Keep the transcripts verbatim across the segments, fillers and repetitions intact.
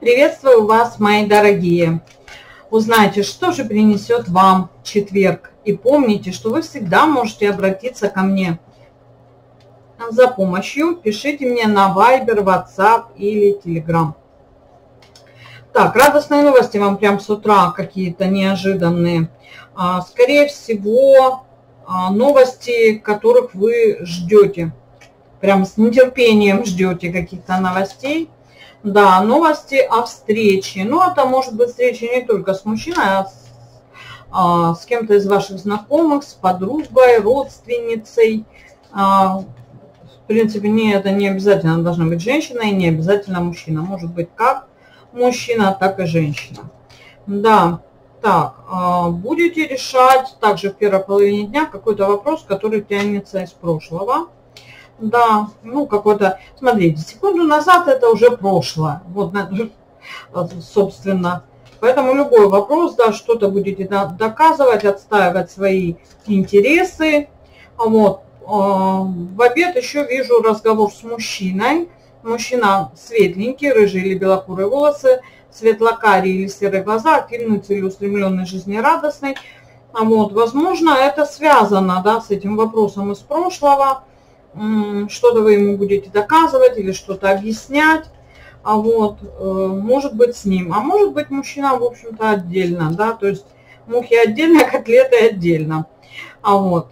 Приветствую вас, мои дорогие. Узнайте, что же принесет вам четверг. И помните, что вы всегда можете обратиться ко мне за помощью. Пишите мне на Viber, WhatsApp или Telegram. Так, радостные новости вам прям с утра какие-то неожиданные. Скорее всего, новости, которых вы ждете. Прям с нетерпением ждете каких-то новостей. Да, новости о встрече. Ну, это может быть встреча не только с мужчиной, а с, а, с кем-то из ваших знакомых, с подругой, родственницей. А, в принципе, не, это не обязательно должна быть женщина и не обязательно мужчина. Может быть как мужчина, так и женщина. Да, так, а, будете решать также в первой половине дня какой-то вопрос, который тянется из прошлого. Да, ну какой-то, смотрите, секунду назад это уже прошлое, вот, собственно. Поэтому любой вопрос, да, что-то будете доказывать, отстаивать свои интересы. Вот, в обед еще вижу разговор с мужчиной. Мужчина светленький, рыжие или белокурые волосы, светлокарие или серые глаза, активный, целеустремленный, жизнерадостный. Вот, возможно, это связано, да, с этим вопросом из прошлого. Что-то вы ему будете доказывать или что-то объяснять, а вот, может быть, с ним. А может быть, мужчина, в общем-то, отдельно, да, то есть мухи отдельно, котлеты отдельно. А вот,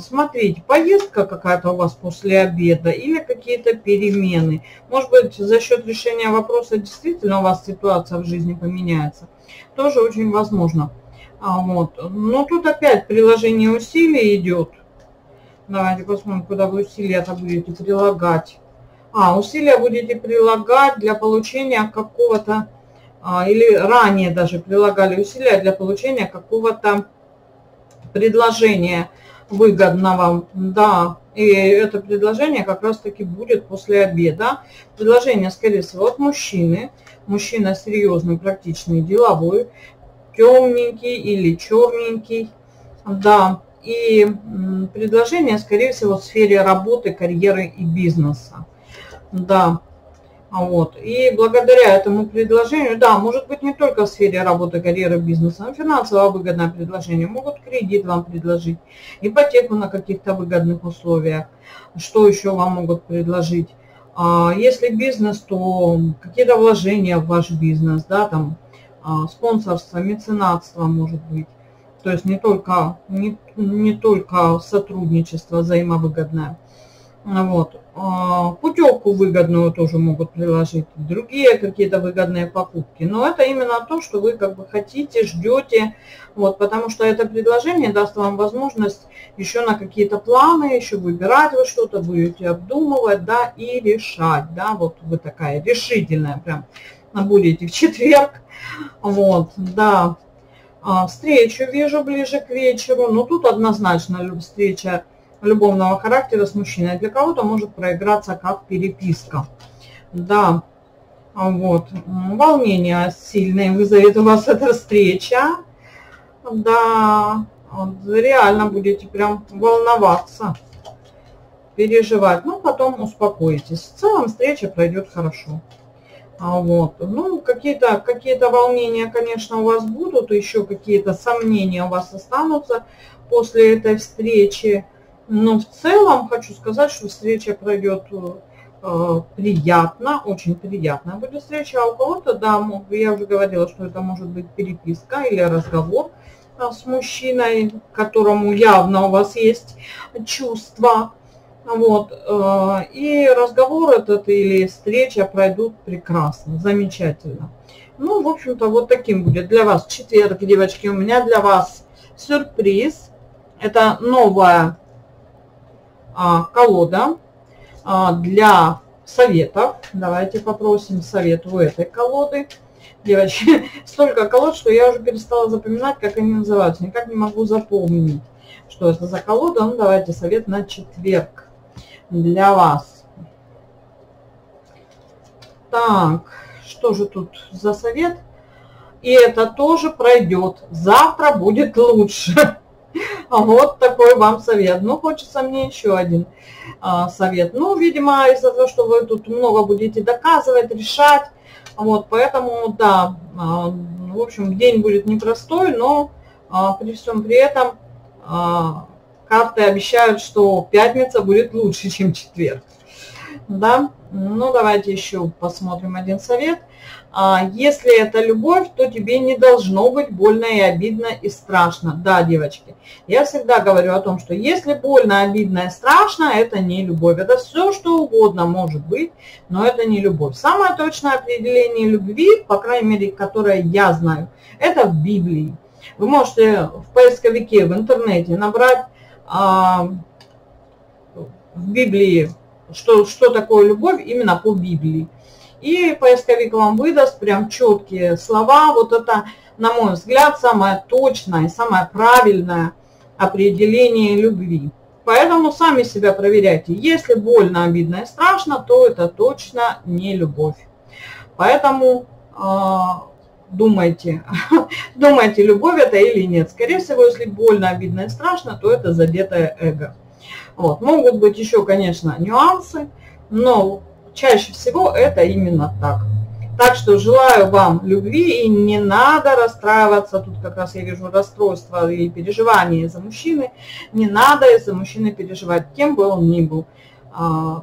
смотрите, поездка какая-то у вас после обеда или какие-то перемены. Может быть, за счет решения вопроса действительно у вас ситуация в жизни поменяется. Тоже очень возможно. А вот, но тут опять приложение усилий идет. Давайте посмотрим, куда вы усилия-то будете прилагать. А, усилия будете прилагать для получения какого-то, а, или ранее даже прилагали усилия для получения какого-то предложения выгодного. Да, и это предложение как раз-таки будет после обеда. Предложение, скорее всего, от мужчины. Мужчина серьезный, практичный, деловой, темненький или черненький. Да. И предложение, скорее всего, в сфере работы, карьеры и бизнеса. Да. Вот. И благодаря этому предложению, да, может быть не только в сфере работы, карьеры, бизнеса, но финансово выгодное предложение. Могут кредит вам предложить, ипотеку на каких-то выгодных условиях. Что еще вам могут предложить? Если бизнес, то какие-то вложения в ваш бизнес, да, там спонсорство, меценатство может быть. То есть не только, не, не только сотрудничество взаимовыгодное. Вот. Путевку выгодную тоже могут приложить, другие какие-то выгодные покупки. Но это именно то, что вы как бы хотите, ждете. Вот, потому что это предложение даст вам возможность еще на какие-то планы, еще выбирать вы что-то, будете обдумывать, да, и решать. Да, вот вы такая решительная прям будете в четверг. Вот, да. Встречу вижу ближе к вечеру, но тут однозначно встреча любовного характера с мужчиной. Для кого-то может проиграться как переписка. Да, вот. Волнение сильное вызовет у вас эта встреча. Да, реально будете прям волноваться, переживать. Но потом успокоитесь. В целом встреча пройдет хорошо. Вот. Ну, какие-то какие-то волнения, конечно, у вас будут, еще какие-то сомнения у вас останутся после этой встречи. Но в целом хочу сказать, что встреча пройдет э, приятно, очень приятно будет встреча. А у кого-то, да, я уже говорила, что это может быть переписка или разговор э, с мужчиной, к которому явно у вас есть чувства. Вот, и разговор этот или встреча пройдут прекрасно, замечательно. Ну, в общем-то, вот таким будет для вас четверг, девочки. У меня для вас сюрприз. Это новая колода для советов. Давайте попросим совет у этой колоды. Девочки, столько колод, что я уже перестала запоминать, как они называются. Никак не могу запомнить, что это за колода. Ну, давайте совет на четверг для вас. Так, что же тут за совет? И это тоже пройдет. Завтра будет лучше. Вот такой вам совет. Ну, хочется мне еще один а, совет. Ну, видимо, из-за того, что вы тут много будете доказывать, решать, Вот, поэтому, да, в общем, день будет непростой, но при всем при этом карты обещают, что пятница будет лучше, чем четверг. Да? Ну, давайте еще посмотрим один совет. Если это любовь, то тебе не должно быть больно и обидно и страшно. Да, девочки, я всегда говорю о том, что если больно, обидно и страшно, это не любовь. Это все, что угодно может быть, но это не любовь. Самое точное определение любви, по крайней мере, которое я знаю, это в Библии. Вы можете в поисковике, в интернете набрать а, в Библии, что, что такое любовь именно по Библии. И поисковик вам выдаст прям четкие слова. Вот это, на мой взгляд, самое точное, самое правильное определение любви. Поэтому сами себя проверяйте. Если больно, обидно и страшно, то это точно не любовь. Поэтому э, думайте, думайте, любовь это или нет. Скорее всего, если больно, обидно и страшно, то это задетое эго. Вот. Могут быть еще, конечно, нюансы, но... чаще всего это именно так. Так что желаю вам любви и не надо расстраиваться. Тут как раз я вижу расстройство и переживания из-за мужчины. Не надо из-за мужчины переживать, кем бы он ни был.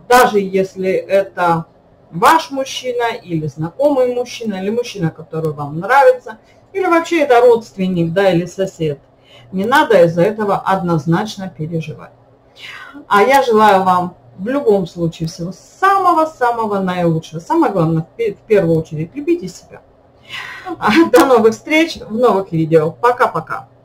Даже если это ваш мужчина или знакомый мужчина, или мужчина, который вам нравится, или вообще это родственник, да, или сосед. Не надо из-за этого однозначно переживать. А я желаю вам в любом случае всего самого-самого наилучшего. Самое главное, в первую очередь, любите себя. До новых встреч в новых видео. Пока-пока.